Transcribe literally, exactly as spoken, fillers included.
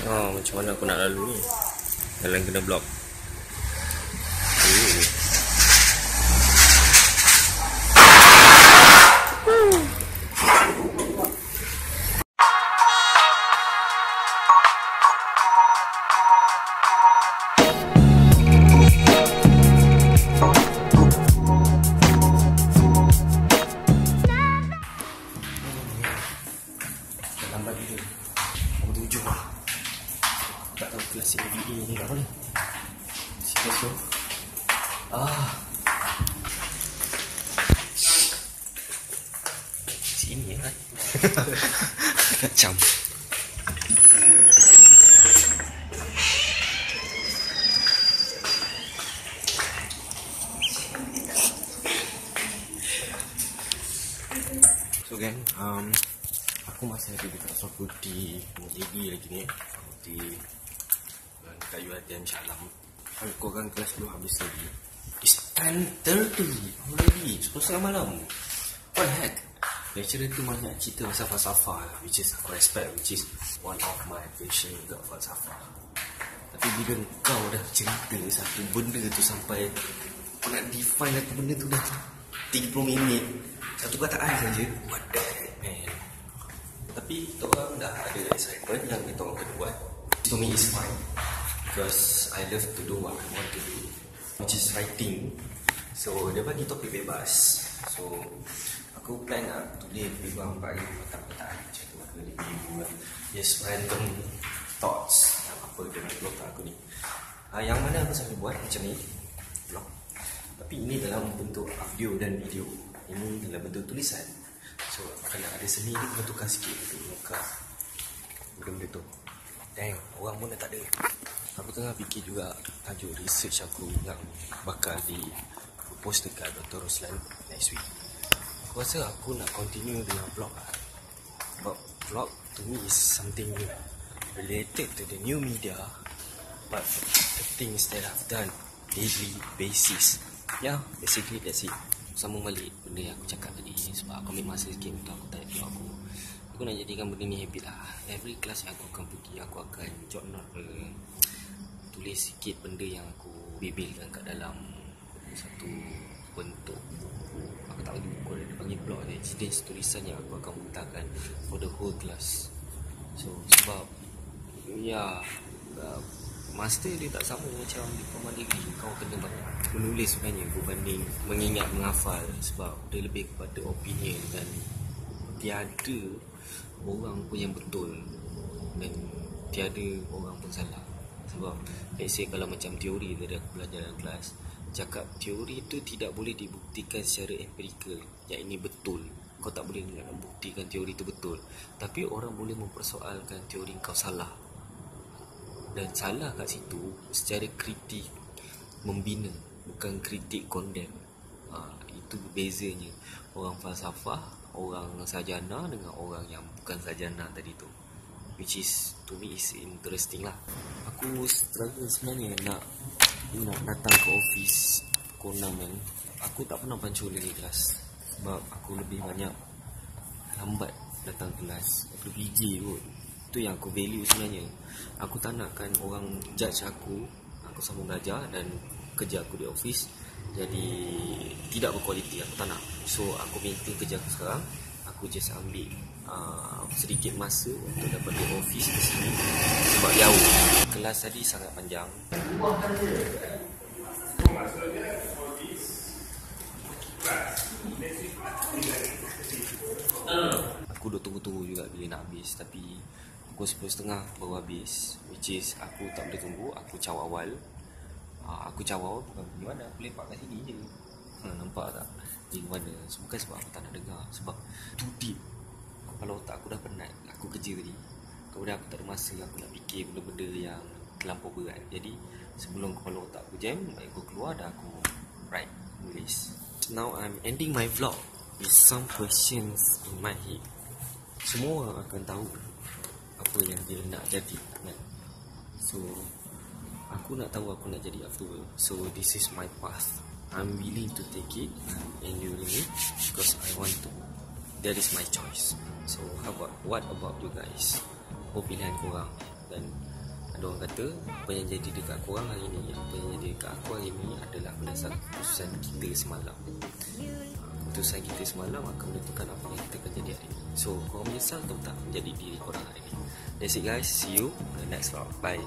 Oh, macam mana aku nak lalu ni? Jalan kena blok. Ini kan macam so kan um, aku masih ada dekat soal putih J B lagi ni putih kayu hatian syalam. Kalau korang kelas dulu habis lagi. It's ten thirty already, sepuluh tiga puluh malam. What the heck. Lecturer tu banyak cerita pasal falsafah lah, which is aku respect, which is one of my passion juga falsafah. Tapi bila kau dah cerita satu benda tu sampai kau nak define satu benda tu dah tiga puluh minit satu kataan saja, what the heck man. Tapi kita orang dah ada assignment yang kita orang kena buat. To me is fine because I love to do what I want to do, which is writing. So dia bagi topik bebas. So aku plan nak tulis berubah empat ribu petang-petang macam tu aku lebih ribu lah. Just random thoughts apa dengan blog aku ni uh, yang mana aku sampai buat macam ni blog. Tapi ini dalam bentuk audio dan video, ini dalam bentuk tulisan. So kalau ada seni ni kena tukar sikit untuk muka benda-benda tu. Dang, orang pun dah tak ada. Aku tengah fikir juga tajuk research aku yang bakal di post dekat Doktor Ruslan next week. Aku rasa aku nak continue dengan vlog lah. Sebab vlog to me is something new, related to the new media, but the things that I've done daily basis. Yeah, basically that's it. Sambung balik benda yang aku cakap tadi. Sebab aku ambil masa sikit untuk aku type vlog aku. Aku nak jadikan benda ni habit lah. Every class yang aku akan pergi, aku akan jotnot uh, tulis sikit benda yang aku bibirkan kat dalam satu bentuk buku. Aku tak bagi buku, dia panggil blog ni. Jenis tulisan yang aku akan muntahkan for the whole class. So sebab ya uh, master dia tak sama macam diploma degree. Kau kena banyak menulis sebenarnya berbanding mengingat menghafal. Sebab dia lebih kepada opinion dan tiada orang pun yang betul dan tiada orang pun salah. Sebab let's say kalau macam teori tadi aku belajar dalam kelas, cakap teori tu tidak boleh dibuktikan secara empirikal, yang ini betul. Kau tak boleh nak buktikan teori tu betul, tapi orang boleh mempersoalkan teori kau salah. Dan salah kat situ secara kritik membina, bukan kritik condemn. ha, Itu bezanya orang falsafah, orang sarjana dengan orang yang bukan sarjana tadi tu, which is to me is interesting lah. Aku struggle sebenarnya nak nak datang ke office pukul enam kan. Aku tak pernah pancul lagi kelas sebab aku lebih banyak lambat datang kelas. Aku P J kot. Itu yang aku value sebenarnya. Aku tak nakkan orang judge aku. Aku sambung belajar dan kerja aku di office jadi tidak berkualiti, aku tak nak. So aku maintain kerja aku sekarang. Aku just ambil uh, sedikit masa untuk dapat di office ke sini sebab jauh. Kelas tadi sangat panjang. Aku dah tunggu-tunggu juga bila nak habis, tapi aku sepuluh tiga puluh baru habis, which is aku tak boleh tunggu. Aku caw awal. uh, Aku caw awal bukan pergi mana, aku lepak kat sini je. Ha, nampak tak? Di mana? Bukan sebab aku tak nak dengar, sebab too deep. Kalau otak aku dah penat, aku kerja tadi. Kemudian aku tak ada masa, aku nak fikir benda-benda yang terlampau berat. Jadi sebelum kepala otak aku jam, aku keluar dan aku write, tulis. Now I'm ending my vlog with some questions in my head. Semua orang akan tahu apa yang dia nak jadi kan? So aku nak tahu aku nak jadi afterward. So this is my path. I'm willing to take it and enduring it because I want to. That is my choice. So how about, what about you guys? Apa pilihan korang? Dan Diorang kata apa yang jadi dekat korang hari ni, apa yang jadi dekat aku hari ni adalah berdasarkan keputusan kita semalam. Keputusan kita semalam akan menentukan apa yang kita akan jadi hari ni. So korang menyesal atau tak menjadi diri korang hari ni? That's it guys, see you on the next vlog. Bye.